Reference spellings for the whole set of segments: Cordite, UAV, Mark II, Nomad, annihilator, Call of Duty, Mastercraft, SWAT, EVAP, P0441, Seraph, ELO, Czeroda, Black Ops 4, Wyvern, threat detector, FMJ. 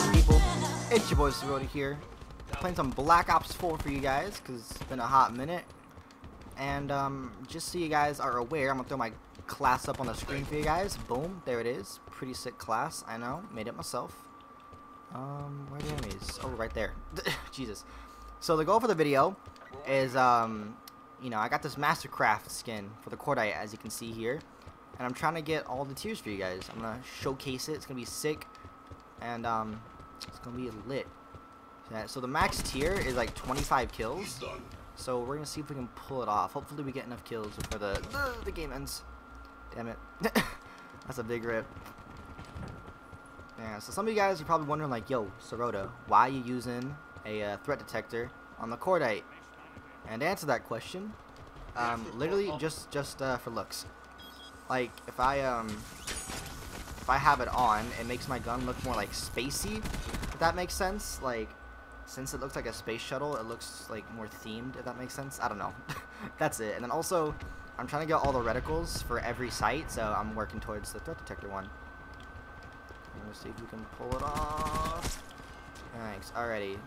poppin', people? It's your boy Czeroda here, playing some Black Ops 4 for you guys, because it's been a hot minute. And just so you guys are aware, I'm going to throw my class up on the screen for you guys. Boom, there it is. Pretty sick class, I know, made it myself. Where are the enemies? Oh, right there. Jesus. So the goal for the video is, you know, I got this Mastercraft skin for the Cordite, as you can see here. And I'm trying to get all the tiers for you guys. I'm going to showcase it. It's going to be sick. And it's going to be lit. So the max tier is like 25 kills. So we're going to see if we can pull it off. Hopefully we get enough kills before the game ends. Damn it. That's a big rip. Yeah, so some of you guys are probably wondering like, yo, Czeroda, why are you using a threat detector on the Cordite? And to answer that question, literally just for looks. Like, if I have it on, it makes my gun look more like spacey, if that makes sense. Like, since it looks like a space shuttle, it looks like more themed, if that makes sense. I don't know. That's it. And then also, I'm trying to get all the reticles for every site, so I'm working towards the threat detector one. I'm gonna see if we can pull it off. Thanks. Alrighty.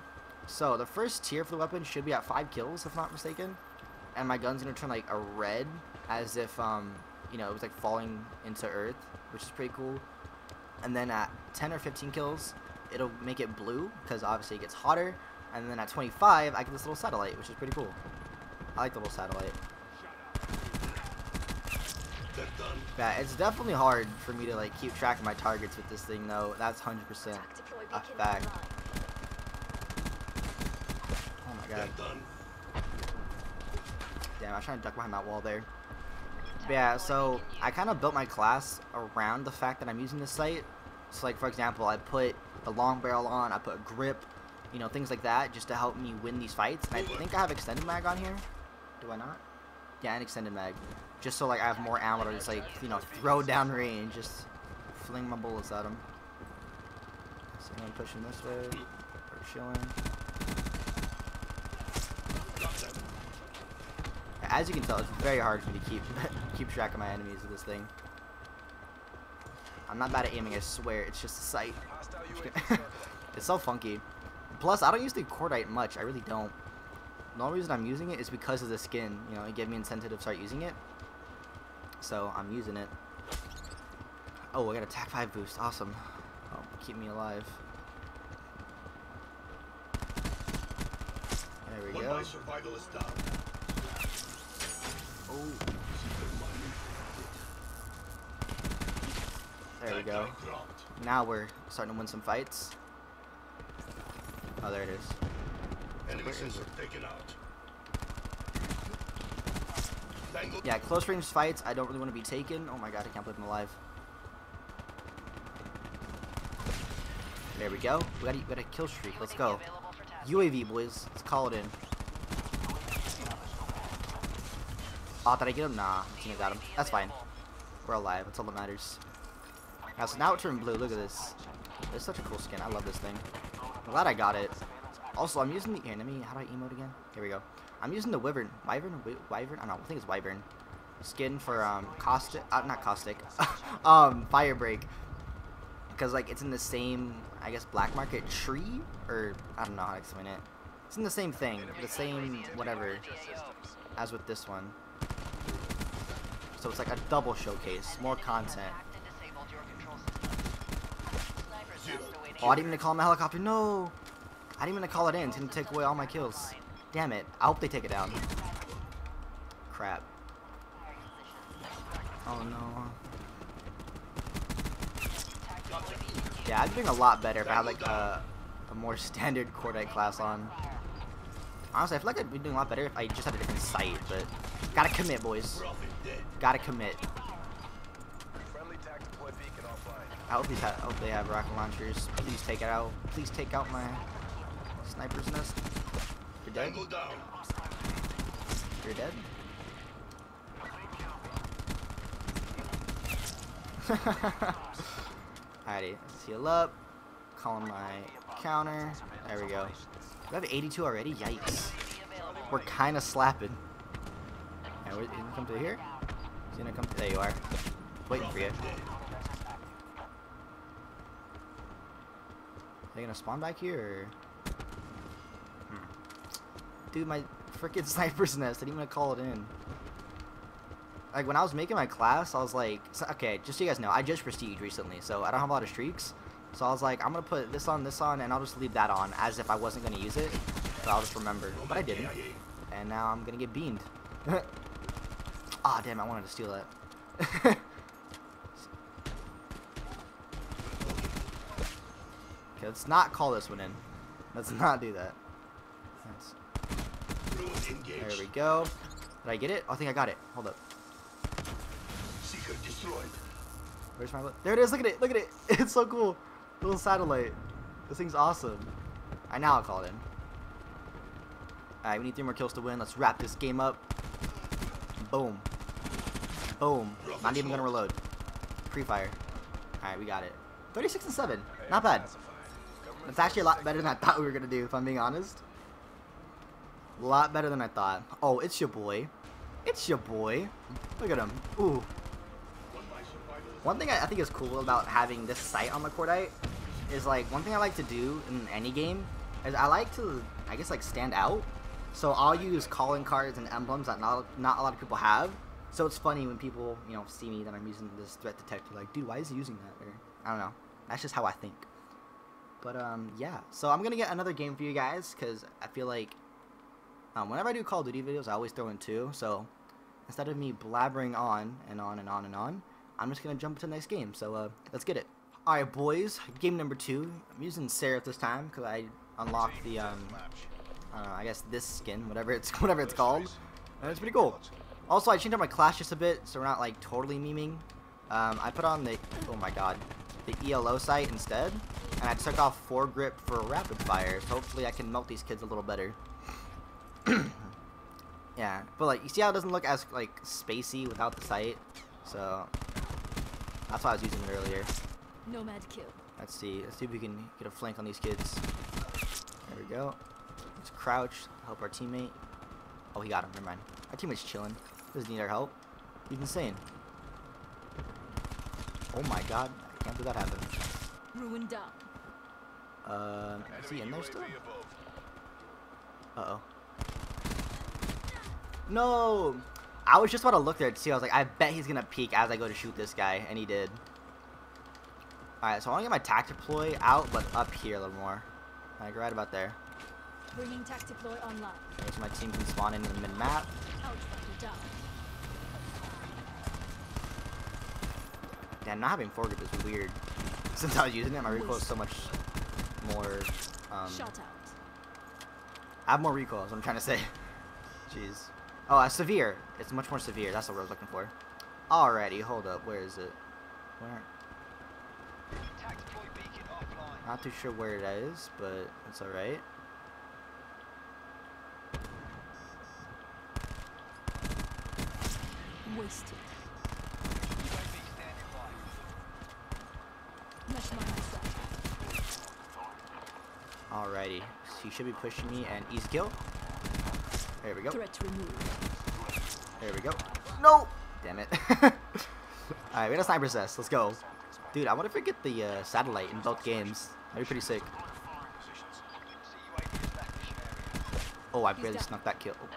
So, the first tier for the weapon should be at 5 kills, if I'm not mistaken. And my gun's gonna turn, like, a red, as if, you know, it was like falling into earth, which is pretty cool. And then at 10 or 15 kills, it'll make it blue because obviously it gets hotter. And then at 25, I get this little satellite, which is pretty cool. I like the little satellite. Yeah, it's definitely hard for me to like keep track of my targets with this thing though. That's 100% a fact. Oh my god. Damn, I was trying to duck behind that wall there. But yeah, so I kind of built my class around the fact that I'm using this site. So like, for example, I put the long barrel on, I put a grip, you know, things like that, just to help me win these fights. And I think I have extended mag on here. Do I not? Yeah, an extended mag. Just so like I have more ammo to just like, you know, throw down range, just fling my bullets at them. So I'm pushing this way, or chilling. As you can tell, it's very hard for me to keep track of my enemies with this thing. I'm not bad at aiming, I swear. It's just a sight. It's so funky. Plus, I don't use the Cordite much. I really don't. The only reason I'm using it is because of the skin. You know, it gave me incentive to start using it. So, I'm using it. Oh, I got attack 5 boost. Awesome. Oh, keep me alive. There we go. There we go. Now we're starting to win some fights. Oh, there it is. Yeah, close range fights, I don't really want to be taken. Oh my god, I can't believe I'm alive. There we go. We got a kill streak. Let's go. UAV, boys. Let's call it in. Oh, did I get him? Nah, I think I got him. That's fine. We're alive. That's all that matters. Now, so now it turned blue. Look at this. It's such a cool skin. I love this thing. I'm glad I got it. Also, I'm using the enemy. How do I emote again? Here we go. I'm using the wyvern. Wyvern? I don't know. I think it's wyvern. Skin for caustic. Not caustic. Firebreak. Because like it's in the same, I guess, black market tree, or I don't know how to explain it. It's in the same thing, the same whatever, as with this one. So it's like a double showcase, more content. Oh, I didn't even call my helicopter. No, I didn't even call it in. It's gonna take away all my kills. Damn it! I hope they take it down. Crap. Oh no. Yeah, I'd be doing a lot better if I had like a more standard Cordite class on. Honestly, I feel like I'd be doing a lot better if I just had a different site, but gotta commit, boys. Gotta commit. I hope they have rocket launchers. Please take it out. Please take out my sniper's nest. You're dead. You're dead. Alrighty, let's heal up. Calling my counter. There we go. We have 82 already? Yikes. We're kind of slapping. Alright, he's gonna come through here. He's gonna come through. There you are. Waiting for you. they gonna spawn back here? Or... Dude, my freaking sniper's nest. I didn't even call it in. Like, when I was making my class, I was like, okay, just so you guys know, I just prestige recently, so I don't have a lot of streaks. So I was like, I'm gonna put this on, and I'll just leave that on as if I wasn't gonna use it. But I'll just remember. But I didn't. And now I'm gonna get beamed. Ah, oh, damn, I wanted to steal that. Okay, let's not call this one in. Let's not do that. There we go. Did I get it? Oh, I think I got it. Hold up. Seeker destroyed. Where's my... There it is. Look at it. Look at it. It's so cool. Little satellite. This thing's awesome. I now call it in. Alright, we need 3 more kills to win. Let's wrap this game up. Boom. Boom. Not even gonna reload. Pre-fire. Alright, we got it. 36 and 7. Not bad. It's actually a lot better than I thought we were gonna do, if I'm being honest. A lot better than I thought. Oh, it's your boy. It's your boy. Look at him. Ooh. One thing I think is cool about having this sight on the Cordite is, like, one thing I like to do in any game is I like to, I guess, like, stand out. So I'll use calling cards and emblems that not a lot of people have. So it's funny when people, you know, see me that I'm using this threat detector, like, dude, why is he using that? Or, I don't know. That's just how I think. But, yeah. So I'm gonna get another game for you guys, because I feel like whenever I do Call of Duty videos, I always throw in 2. So instead of me blabbering on and on and on and on, I'm just gonna jump to the next game, so let's get it. All right, boys, game number 2. I'm using Seraph this time because I unlocked the I guess this skin, whatever it's called. And it's pretty cool. Also, I changed up my class just a bit, so we're not like totally memeing. I put on the the ELO sight instead, and I took off foregrip for rapid fire. So hopefully, I can melt these kids a little better. Yeah, but like you see how it doesn't look as like spacey without the sight, so. That's why I was using it earlier. Nomad kill. Let's see. Let's see if we can get a flank on these kids. There we go. Let's crouch. Help our teammate. Oh, he got him. Never mind. Our teammate's chilling. Doesn't need our help. He's insane. Oh my god. I can't let that happen. Ruined up. Is he in there still? Uh oh. No. I was just about to look there to see. I was like, I bet he's gonna peek as I go to shoot this guy, and he did. All right, so I want to get my tac deploy out, but up here a little more, like right about there. Bringing tac deploy online. Okay, so my team can spawn in the mid map. Damn, not having foregrip is weird. Since I was using it, my recoil is so much more. Shot out. I have more recoil. Is what I'm trying to say. Jeez. Oh, severe. It's much more severe. That's the word I was looking for. Alrighty, hold up. Where is it? Where? Not too sure where it is, but it's alright. Wasted. Alrighty. He should be pushing me and easy kill. There we go. There we go. No! Damn it. Alright, we got a sniper's nest. Let's go. Dude, I wonder if we get the satellite in both games. That'd be pretty sick. Oh, I barely snuck that kill. Oh.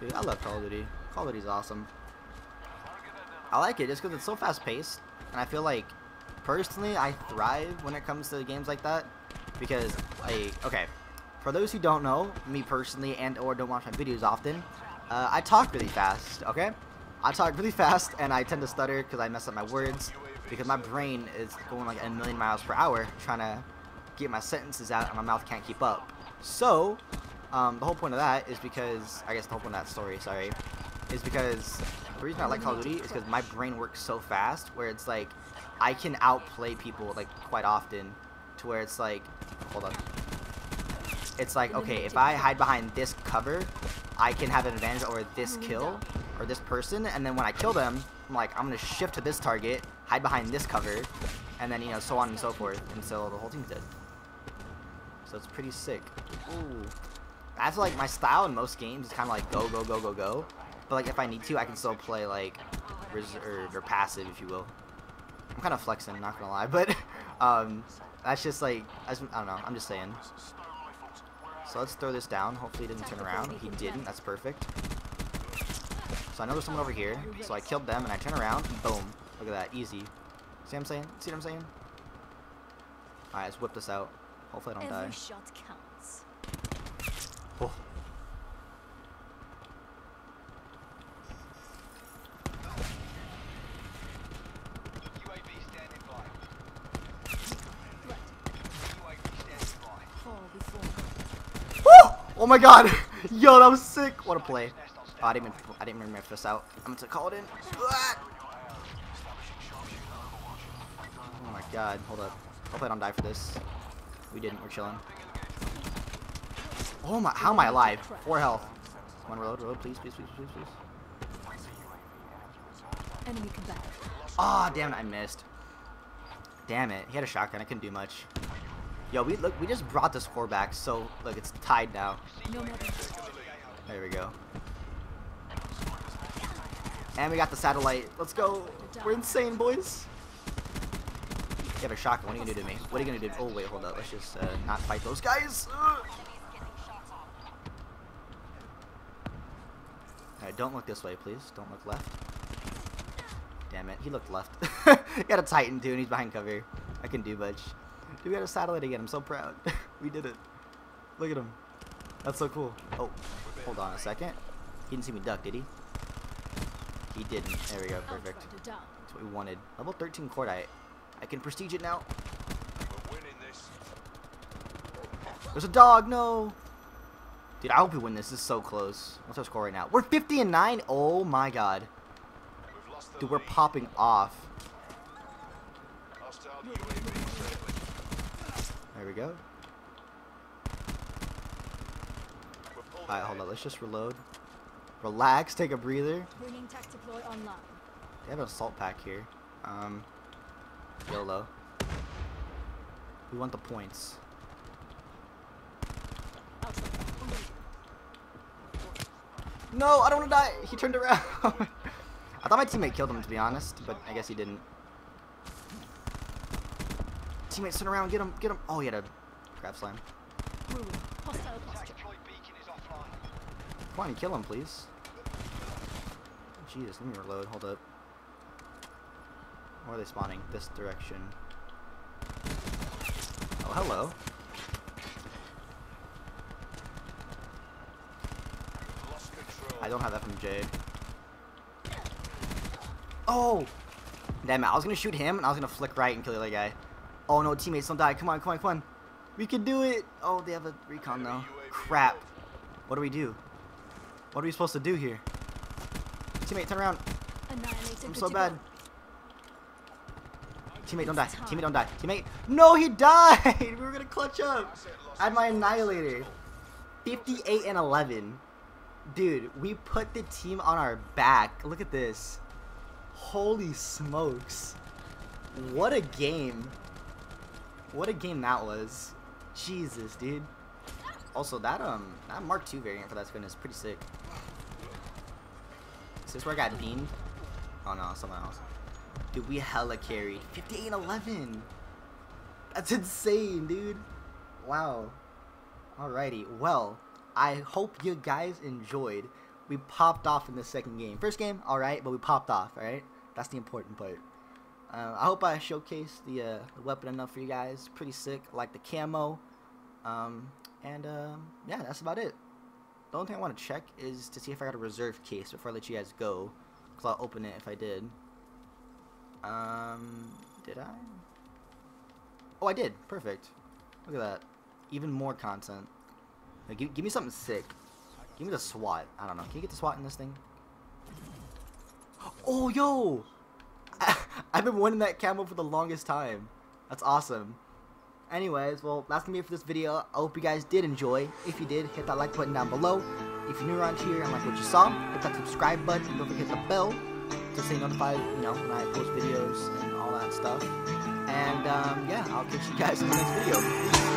Dude, I love Call of Duty. Call of Duty's awesome. I like it just because it's so fast-paced, and I feel like personally, I thrive when it comes to games like that, because, like, okay, for those who don't know, me personally and or don't watch my videos often, I talk really fast, okay? I talk really fast, and I tend to stutter because I mess up my words, because my brain is going like 1,000,000 miles per hour trying to get my sentences out, and my mouth can't keep up. So, the whole point of that is because, I guess the whole point of that story, sorry, is because the reason I like Call of Duty is because my brain works so fast, where it's like, I can outplay people like quite often, to where it's like, hold on. It's like, okay, if I hide behind this cover, I can have an advantage over this kill or this person, and then when I kill them, I'm like, I'm gonna shift to this target, hide behind this cover, and then, you know, so on and so forth until the whole team's dead. So it's pretty sick. Ooh. I feel like my style in most games is kind of like go, go, go, go, go. But like if I need to, I can still play like reserved or passive, if you will. I'm kind of flexing, not gonna lie, but that's just like, I don't know, I'm just saying. So let's throw this down. Hopefully he didn't turn around. He didn't. That's perfect. So I know there's someone over here. So I killed them and I turn around and boom. Look at that. Easy. See what I'm saying? See what I'm saying? Alright, let's whip this out. Hopefully I don't die. Oh. Oh my god! Yo, that was sick! What a play. Oh, I didn't even riff this out. I'm gonna call it in. Oh my god, hold up. Hopefully I don't die for this. We didn't, we're chilling. Oh my, how am I alive? 4 health. Come on, reload, reload, please, please, please, please, please. Ah, oh, damn it, I missed. Damn it, he had a shotgun, I couldn't do much. Yo, we look. We just brought the score back, so look, it's tied now. There we go. And we got the satellite. Let's go. We're insane, boys. You have a shotgun. What are you gonna do to me? What are you gonna do? Oh wait, hold up. Let's just not fight those guys. Alright, don't look this way, please. Don't look left. Damn it, he looked left. He got a Titan too, and he's behind cover. I can do much. Dude, we got a satellite again. I'm so proud. We did it. Look at him. That's so cool. Oh, hold on a second. He didn't see me duck, did he? He didn't. There we go. Perfect. That's what we wanted. Level 13 Cordite. I can prestige it now. There's a dog. No. Dude, I hope we win this. This is so close. What's our score right now? We're 50-9. Oh, my God. Dude, we're popping off. There we go. Alright, hold on. Let's just reload. Relax. Take a breather. They have an assault pack here. YOLO. We want the points. No, I don't want to die. He turned around. I thought my teammate killed him, to be honest, but I guess he didn't. Teammates, turn around, get him, get him. Oh, he had a crab slime. Come on, kill him, please. Jesus, let me reload. Hold up. Where are they spawning? This direction. Oh, hello. I don't have FMJ. Oh! Damn it, I was gonna shoot him and I was gonna flick right and kill the other guy. Oh no, teammates, don't die. Come on, come on, come on. We can do it. Oh, they have a recon though. Crap. What do we do? What are we supposed to do here? Teammate, turn around. I'm so bad. Teammate, don't die. Teammate, don't die. Teammate. No, he died. We were going to clutch up. I had my annihilator. 58-11. Dude, we put the team on our back. Look at this. Holy smokes. What a game. What a game that was. Jesus, dude. Also, that Mark II variant for that skin is pretty sick. Is this where I got beamed? Oh, no, someone else. Dude, we hella carried. 58-11. That's insane, dude. Wow. Alrighty. Well, I hope you guys enjoyed. We popped off in the second game. First game, alright, but we popped off, alright? That's the important part. I hope I showcased the weapon enough for you guys. Pretty sick. I like the camo. Yeah, that's about it. The only thing I want to check is to see if I got a reserve case before I let you guys go. Because I'll open it if I did. Did I? Oh, I did. Perfect. Look at that. Even more content. Like, give me something sick. Give me the SWAT. I don't know. Can you get the SWAT in this thing? Oh, yo! I've been wanting that camo for the longest time. That's awesome. Anyways, well, that's gonna be it for this video. I hope you guys did enjoy. If you did, hit that like button down below. If you're new around here and like what you saw, hit that subscribe button. Don't forget the bell to stay notified, you know, when I post videos and all that stuff. And yeah, I'll catch you guys in the next video.